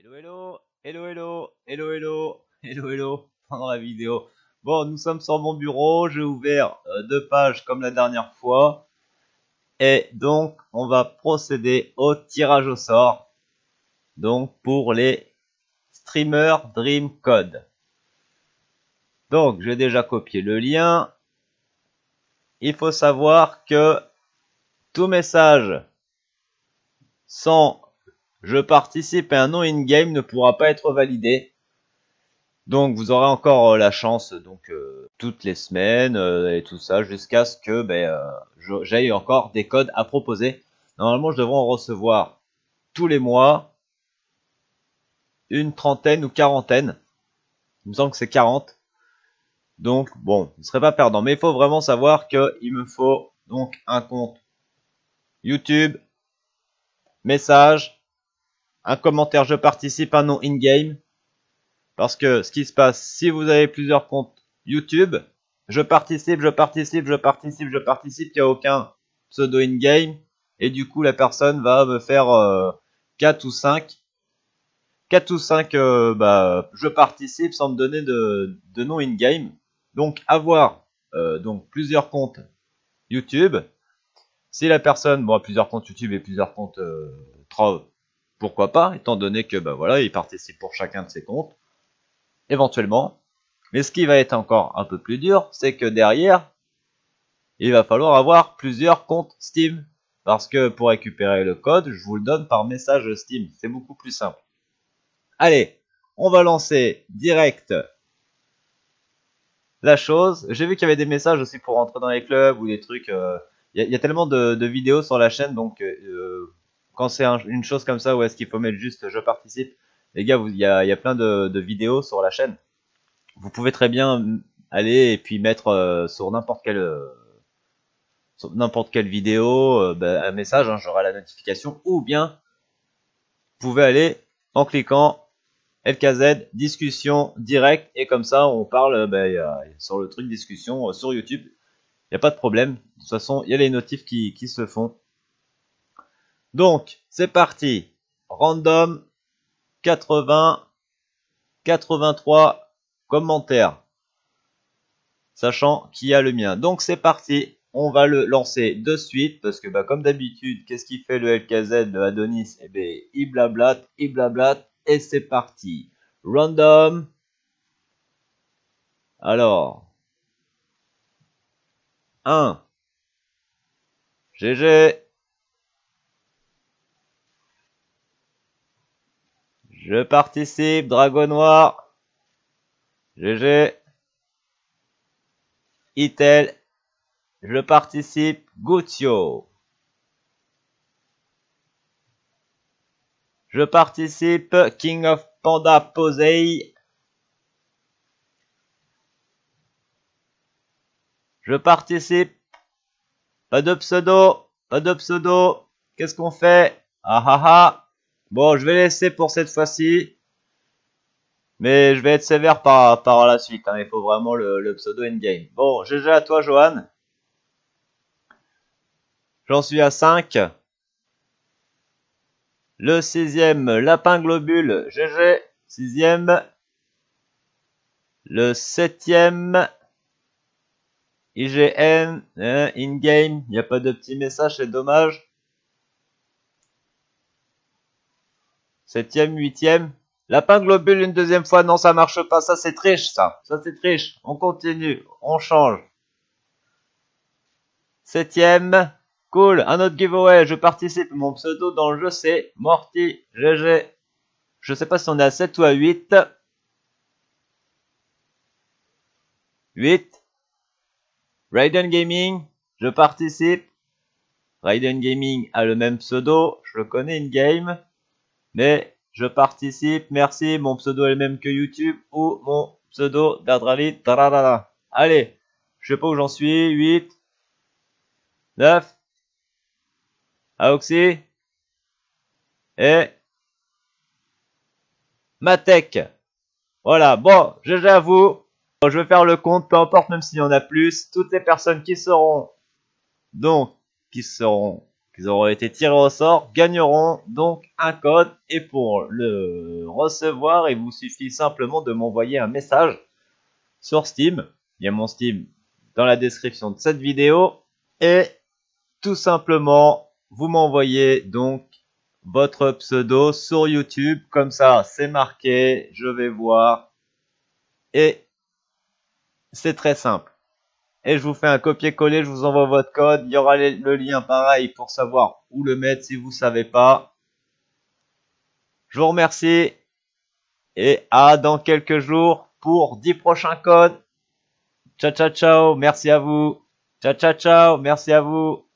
Hello pendant la vidéo. Bon, nous sommes sur mon bureau, j'ai ouvert deux pages comme la dernière fois. Et donc, on va procéder au tirage au sort. Donc, pour les streamers DreamCode. Donc, j'ai déjà copié le lien. Il faut savoir que tout message sans je participe et un nom in-game ne pourra pas être validé. Donc vous aurez encore la chance donc toutes les semaines et tout ça jusqu'à ce que j'aille encore des codes à proposer. Normalement je devrais en recevoir tous les mois une trentaine ou quarantaine. Il me semble que c'est 40. Donc bon, je ne serai pas perdant. Mais il faut vraiment savoir qu'il me faut donc un compte YouTube, message, un commentaire je participe, un nom in-game. Parce que ce qui se passe, si vous avez plusieurs comptes YouTube, je participe, il n'y a aucun pseudo in-game. Et du coup, la personne va me faire 4 ou 5 je participe sans me donner de nom in-game. Donc avoir plusieurs comptes YouTube. Si la personne a plusieurs comptes YouTube et plusieurs comptes Trove, pourquoi pas, étant donné que il participe pour chacun de ses comptes, éventuellement. Mais ce qui va être encore un peu plus dur, c'est que derrière, il va falloir avoir plusieurs comptes Steam. Parce que pour récupérer le code, je vous le donne par message Steam. C'est beaucoup plus simple. Allez, on va lancer direct la chose. J'ai vu qu'il y avait des messages aussi pour rentrer dans les clubs ou des trucs. Il y a tellement de vidéos sur la chaîne, donc... Quand c'est une chose comme ça, où est-ce qu'il faut mettre juste je participe, les gars, il y a plein de vidéos sur la chaîne. Vous pouvez très bien aller et puis mettre sur n'importe quelle vidéo un message, j'aurai la notification, ou bien vous pouvez aller en cliquant LKZ discussion direct, et comme ça on parle sur le truc discussion sur YouTube. Il n'y a pas de problème, de toute façon il y a les notifs qui se font. Donc, c'est parti. Random 83 commentaires. Sachant qu'il y a le mien. Donc, c'est parti. On va le lancer de suite. Parce que, comme d'habitude, qu'est-ce qu'il fait le LKZ de Adonis? Eh bien, il blablate. Et c'est parti. Random. Alors. 1. GG. Je participe, Dragon Noir, GG, Itel, je participe, Guccio, je participe, King of Panda Posei, je participe, pas de pseudo, qu'est-ce qu'on fait? Bon, je vais laisser pour cette fois-ci, mais je vais être sévère par la suite, il faut vraiment le pseudo endgame. Bon, GG à toi Johan, j'en suis à 5, le 6e lapin globule, GG, 6e, le 7e IGN, in-game, il n'y a pas de petit message, c'est dommage. 7ème, 8ème. Lapin globule une deuxième fois. Non, ça marche pas. Ça, c'est triche, ça. Ça, c'est triche. On continue. On change. 7ème. Cool. Un autre giveaway. Je participe. Mon pseudo dans le jeu, c'est Morty. GG. Je sais pas si on est à 7 ou à 8. 8. Raiden Gaming. Je participe. Raiden Gaming a le même pseudo. Je le connais in-game. Mais je participe, merci, mon pseudo est le même que YouTube ou mon pseudo d'Adrali. Allez, je sais pas où j'en suis, 8, 9, Aoxy et Matek. Voilà, bon, GG à vous. Je vais faire le compte, peu importe, même s'il y en a plus. Toutes les personnes qui seront qu'ils auront été tirés au sort gagneront donc un code, et pour le recevoir il vous suffit simplement de m'envoyer un message sur Steam. Il y a mon Steam dans la description de cette vidéo, et tout simplement vous m'envoyez donc votre pseudo sur YouTube, comme ça c'est marqué, je vais voir, et c'est très simple. Et je vous fais un copier-coller, je vous envoie votre code, il y aura le lien pareil pour savoir où le mettre si vous ne savez pas. Je vous remercie et à dans quelques jours pour 10 prochains codes. Ciao, ciao, ciao, merci à vous. Ciao, ciao, ciao, merci à vous.